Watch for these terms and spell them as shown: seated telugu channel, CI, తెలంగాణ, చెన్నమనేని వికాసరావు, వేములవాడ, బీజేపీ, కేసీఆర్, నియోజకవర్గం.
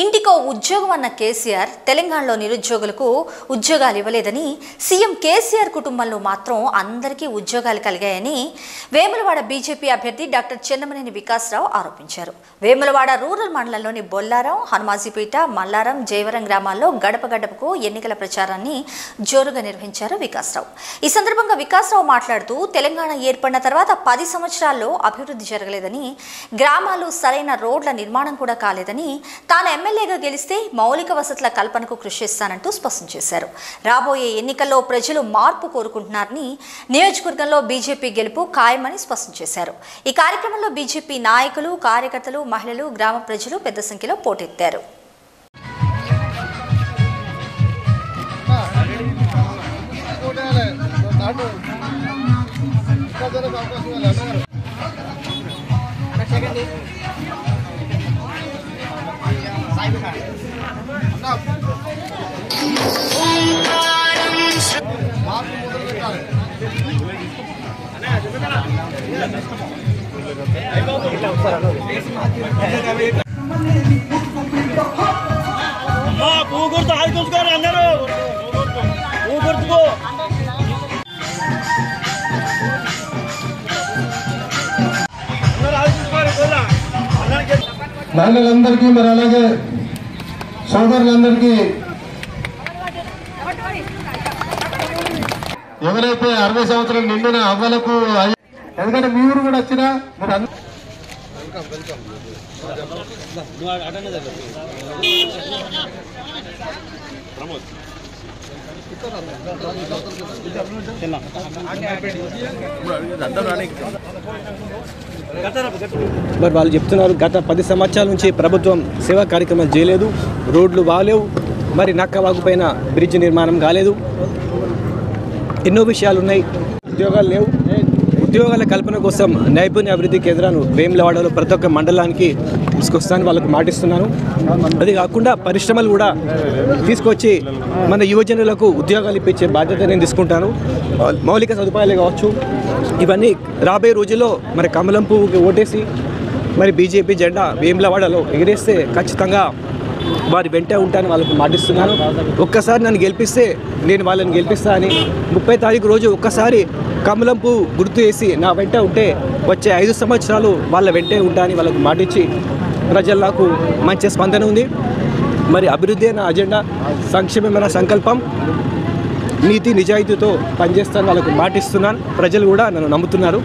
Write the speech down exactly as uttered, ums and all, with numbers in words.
ఇంటికో ఉద్యోగం అన్న కేసీఆర్ తెలంగాణలో నిరుద్యోగులకు ఉద్యోగాలు ఇవ్వలేదని సీఎం కేసీఆర్ కుటుంబంలో మాత్రం అందరికీ ఉద్యోగాలు కలిగాయని వేములవాడ బీజేపీ అభ్యర్థి డాక్టర్ చెన్నమనేని వికాసరావు ఆరోపించారు. వేములవాడ రూరల్ మండలంలోని బొల్లారం, హనుమాజీపేట, మల్లారం, జయవరం గ్రామాల్లో గడప గడపకు ఎన్నికల ప్రచారాన్ని జోరుగా నిర్వహించారు వికాసరావు. ఈ సందర్భంగా వికాసరావు మాట్లాడుతూ తెలంగాణ ఏర్పడిన తర్వాత పది సంవత్సరాల్లో అభివృద్ధి జరగలేదని, గ్రామాలు సరైన రోడ్ల నిర్మాణం కూడా కాలేదని, తాను ఎమ్మెల్యేగా గెలిస్తే మౌలిక వసతుల కల్పనకు కృషి చేస్తానంటూ స్పష్టం చేశారు. రాబోయే ఎన్నికల్లో ప్రజలు మార్పు కోరుకుంటున్నారని, నియోజకవర్గంలో బీజేపీ గెలుపు ఖాయమని స్పష్టం చేశారు. ఈ కార్యక్రమంలో బీజేపీ నాయకులు, కార్యకర్తలు, మహిళలు, గ్రామ ప్రజలు పెద్ద సంఖ్యలో పోటెత్తారు. ఊగుర్తు ఆడుకుంటారు అందరూ ఊగుర్తుకో మహిళలందరికీ మరి అలాగే సోదరులందరికీ ఎవరైతే అరవై సంవత్సరాలు నిండిన అవ్వలకు ఎందుకంటే మీ ఊరు కూడా వచ్చినా మీరు అందరూ మరి వాళ్ళు చెప్తున్నారు గత పది సంవత్సరాల నుంచి ప్రభుత్వం సేవా కార్యక్రమం చేయలేదు, రోడ్లు బాగాలేవు, మరి నక్కవాగు పైన బ్రిడ్జ్ నిర్మాణం కాలేదు, ఎన్నో విషయాలు ఉన్నాయి. ఉద్యోగాలు లేవు. ఉద్యోగాల కల్పన కోసం నైపుణ్య అభివృద్ధి కేంద్రాలను వేములవాడలో ప్రతి ఒక్క మండలానికి తీసుకొస్తానని వాళ్ళకు మాటిస్తున్నాను. అది కాకుండా పరిశ్రమలు కూడా తీసుకొచ్చి మన యువజనులకు ఉద్యోగాలు ఇప్పించే బాధ్యత నేను తీసుకుంటాను. మౌలిక సదుపాయాలు కావచ్చు, ఇవన్నీ రాబోయే రోజుల్లో మరి కమలం పువ్వుకి ఓటేసి మరి బీజేపీ జెండా వేములవాడలో ఎగిరేస్తే ఖచ్చితంగా వారి వెంటే ఉంటాను వాళ్ళకు మాటిస్తున్నాను. ఒక్కసారి నన్ను గెలిపిస్తే నేను వాళ్ళని గెలిపిస్తా అని ముప్పై తారీఖు రోజు ఒక్కసారి కమలం పువ్వు గుర్తు చేసి నా వెంట ఉంటే వచ్చే ఐదు సంవత్సరాలు వాళ్ళ వెంటే ఉంటా అని వాళ్ళకు మాటిచ్చి ప్రజలు నాకు మంచి స్పందన ఉంది. మరి అభివృద్ధి నా అజెండా, సంక్షేమమే నా సంకల్పం, నీతి నిజాయితీతో పనిచేస్తాను వాళ్ళకు మాటిస్తున్నాను. ప్రజలు కూడా నన్ను నమ్ముతున్నారు.